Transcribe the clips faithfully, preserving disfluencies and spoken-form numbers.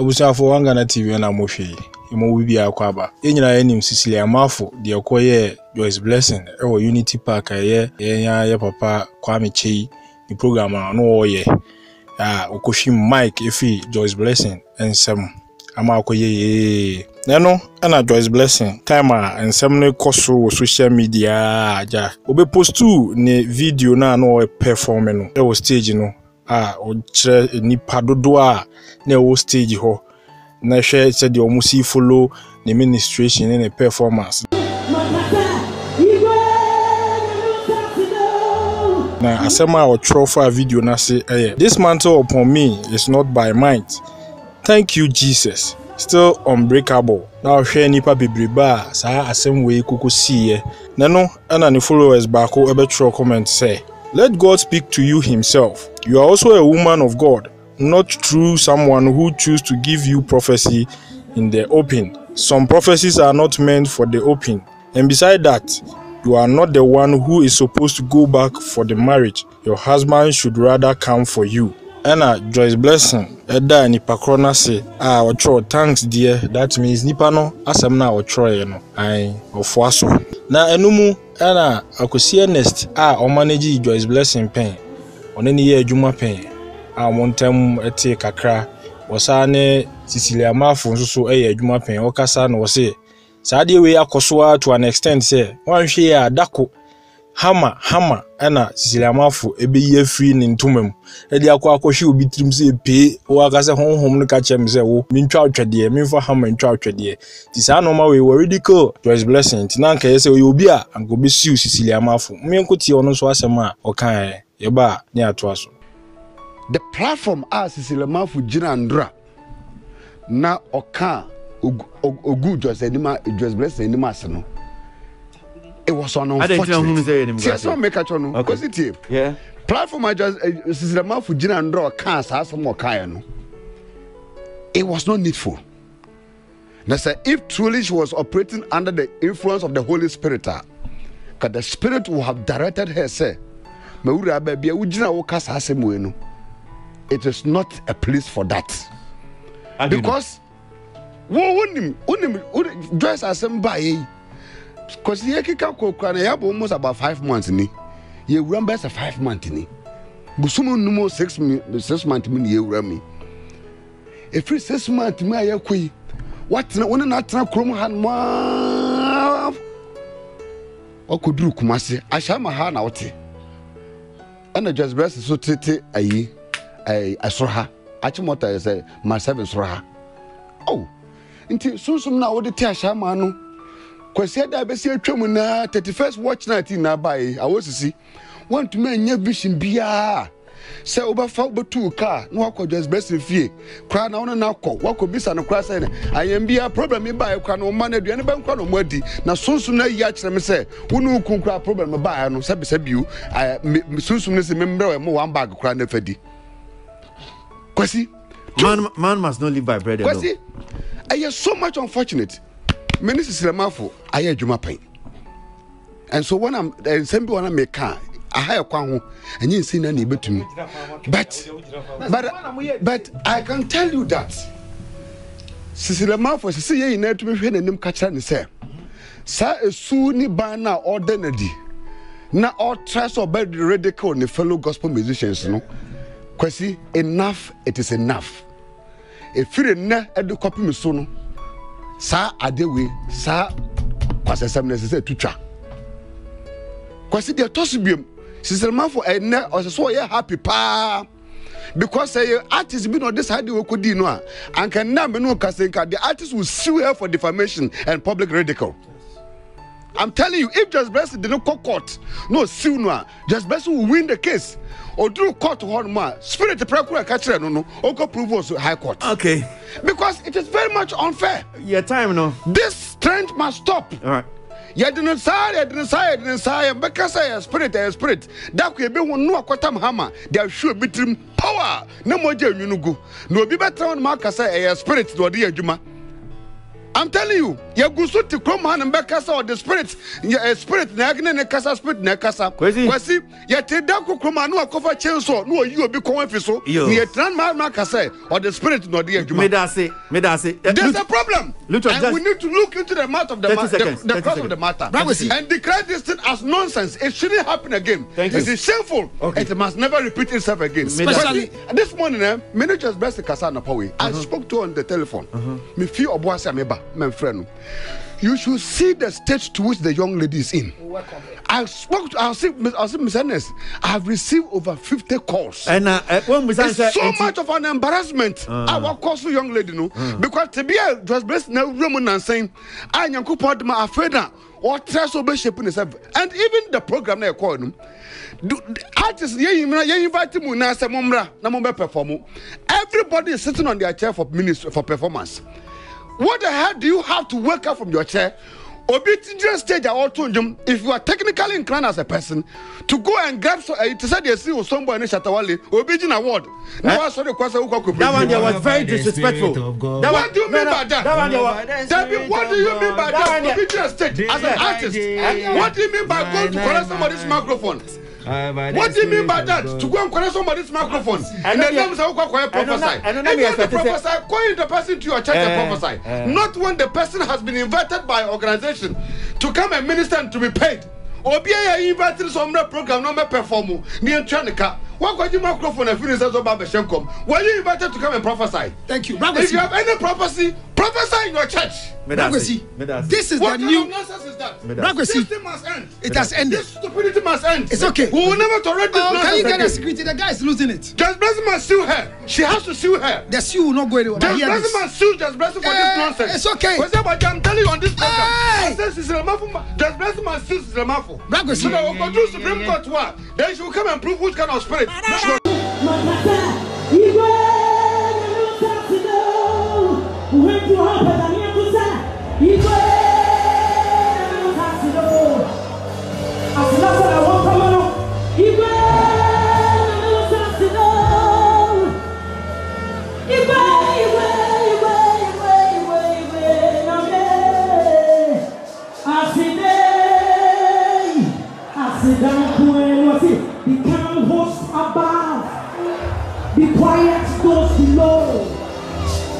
Abusa for Wangana T V and Amofi, Imobia Kwaba. Enyina nim Cecilia Marfo, the Okoye, Joyce Blessing, or Unity Park, a year, Yanya, Papa, Kwame Chi, the program, no ye. Ah, Okoshim Mike, Efi, Joyce Blessing, and some Amakoye. Nano, ana Joyce Blessing, timer, and some no coso social media. Ja, Obe post two, ne video na no performing. There was stage, no. Ah, or chere ni padodoa ne o stage ho. Na share said you must follow the ministration and the performance. Now asema or trophy video na say eh, this mantle upon me is not by might. Thank you, Jesus. Still unbreakable. Now share nipa bibriba sa asem we kuku see eh. Nano ana ni followers bako ebetro comment say. Let God speak to you himself. You are also a woman of God, not through someone who chooses to give you prophecy in the open. Some prophecies are not meant for the open. And beside that, you are not the one who is supposed to go back for the marriage. Your husband should rather come for you. Anna, Joyce Blessing, Edda Nipakrona say, ah, Otro, thanks dear. That means Nipano, Asamna Otro, you know, I, Ofuaso. Na Enumu, Anna, Akusia Nest, ah, Omaneji Joyce Blessing Pen, Oneni Ye Juma Pen, ah, Montem Ete Kakra, Wasane, Cecilia Marfo, so Eye Juma Pen, Okasan was say, Sadiwe Akoswa to an extent say, one share Dako. Hammer, hammer, Anna, Cecilia Marfo, a be ye free in Tumum. A dear quakoshi will be trim say pay, or as a home home to catch him say, oh, mean troucher dear, mean for hammer and troucher dear. Tis anoma we were ridiculed. Joyce Blessing, Tinanka, so you'll be a and go be sue Cecilia Marfo. Me uncle Tiono Swasama, or Kaye, Yaba, near Twasso. The platform as Cecilia Marfo Ginandra. Now, or car, or good Joyce Blessing in the Massano. It was on I didn't tell him say it. Yeah. Platform I just since the man for Gina and draw cans has some more kind. It was not needful. Now say if truly she was operating under the influence of the Holy Spirit, because the Spirit would have directed her say, me ura baby we Gina we cans has some way. It is not a place for that. Because we unim unim dress as somebody. Because he had almost about five months in it. He remembers a five months in it. But someone no more six six months in it. If it's six months in it, what na one na tran krom han ma. Okoduru Kumasi, Ashama ha na ote. Ana just bless so tete ayi ai asroha. Achimota say my seven sroha. Oh. Nti sunsum na wo de te Ashama no. Kwasi da be se atwam na thirty-first watch night na bai awosisi want me anya vision bia se obafa obetu car na akọ Joyce Blessing fie kra na wona na akọ wako bisa no kra sai na ayam bia problem me bai kwa no ma na aduane ban kwa no mo adi na sunsun na yi a kire me se wonu kun kra problem me bai no se bisa biu sunsun ne se me mbre we one bag kra na fadi Kwasi man man must not live by bread alone. Kwasi I am so much unfortunate. Minister Silamafo, I hear Jumapai. And so when I'm the same one I make car, I hire Kwango, and you see any bit to me. But but but I can tell you that Silamafo, Cecilia in there to be here and them catch and say, Sir is soon banner or denedy. Now all trust or bad radical on the fellow gospel musicians, no? Kwasi, enough, it is enough. If you never at the copy me soon. Sa adewe sa kwasesem na sese tutwa kwase de tosobiem siselman for ene oseso ye happy pa because say artist be no decide we kodi no a anka na me no kasenka the artist will sue her for defamation and public ridicule. I'm telling you, if Joyce Blessing didn't go court, no sooner Joyce Blessing will win the case. Or do court one man, spirit the procurator catch no no, or go prove us high court. Okay. Because it is very much unfair. Your time no. This trend must stop. All right. You didn't say, you didn't say, you didn't say, because your spirit, your spirit. That could be one no kwatam hammer. There should be trim power. No more you no go. No be better on Marcus say your spirit to the Juma. I'm telling you, you go so to come on and back us or the spirit, your spirit, Nagna, Nakasa, spirit, Nakasa, Quasi, yet Daku Kumano, Kofa Chenso, no, you will be confused. You're Tranmarma Cassay or the spirit, no dear. Medase, Medase. There's a problem. And we need to look into the matter of the matter, the cause of the matter, and declare this thing as nonsense. It shouldn't happen again. It is shameful. It must never repeat itself again. Especially this morning, eh, Joyce Blessing Kasana Powe. I spoke to her on the telephone. Me few Obuasi Ameba. My friend, you should see the state to which the young lady is in. I spoke to, I see, I see, Miss Ernest, I have received over fifty calls. And uh, uh, when Miss Ernest, it's so much of an embarrassment. Our calls to young lady, no, because to be a just blessed no woman and saying, I am coupon my afraid now. What trust obey shaping itself, and even the program they call them. Artists, you invite them now. Say, Momra, na Momba perform. Everybody is sitting on their chair for minutes for performance. What the hell do you have to wake up from your chair? If you are technically inclined as a person to go and grab so, uh, to say they see somebody in Shatta Wale, Obijin award. Now I saw the question who that one there was very disrespectful. That what do you mean by that? That one there was. Tell me what do you mean by that? Obijin stage as an artist. What do you mean by going to collect somebody's microphone? Uh, what do you mean by that? To go and collect somebody's microphone and then them say, "Oh, prophesy." And then you prophesy, calling the person to your church uh, and prophesy. Uh, Not when the person has been invited by organization to come and minister and to be paid. Obiya invited some program, no me perform. Ni entranika. What could you microphone if you says Obama Shem come? Were you invited to come and prophesy? Thank you. If see. You have any prophecy, prophesy in your church. Medasi. Medasi. This is what the new nonsense is that? This thing must end. It has ended. This stupidity must end. It's okay. We will never tolerate this. Um, can you get a security? The guy is losing it. Just blessing must sue her. She has to sue her. The sue will not go anywhere. Just blessing must sue. Just blessing for uh, this nonsense. It's okay. But I'm telling you on this program. Hey. Just blessing must sue. It's a mouthful. So they will go to Supreme Court. What? Then she will come and prove which kind of spirit. Be quiet, those below.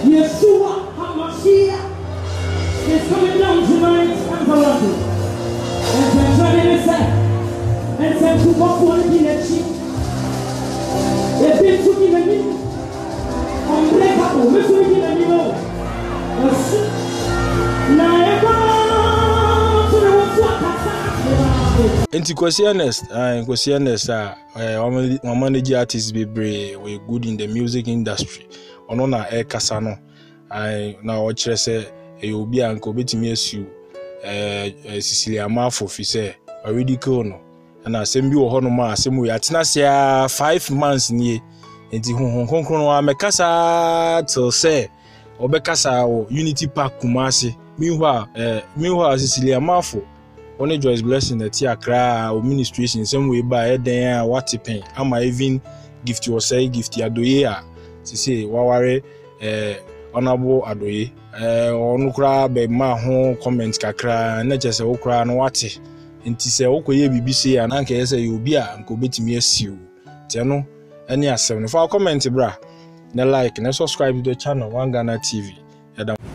Yeshua HaMashiach is coming down tonight and around you. And then join in yourself. And then to walk one in a cheek. A bit to give a minute. Unbreakable, we should give a minute. A suit. Nti kwasi honest, eh kwasi honest ah we manage artists be brave, we good in the music industry. Ono na e kasa no. I na o kire se e obi an ko betimi asu eh Cecilia Marfo fi se already ko no. Na asem bi wo ho no ma asem we atena se five months ni. Nti honhon konkron wa me kasa to se obe kasa wo Unity Park Kumasi. Meanwhile eh meanwhile Cecilia Marfo Only Joyce Blessing that here cry or ministration some way by then what pain. Am I even gift yourself gift adoye? She say waware eh honorable adoye eh onu kra be ma ho comment kakra na je say okra no wate nti say okoye bibi say na nka say you be a nko betimi asiu te no any asem no for comment bra na like na subscribe to the channel Wangana T V.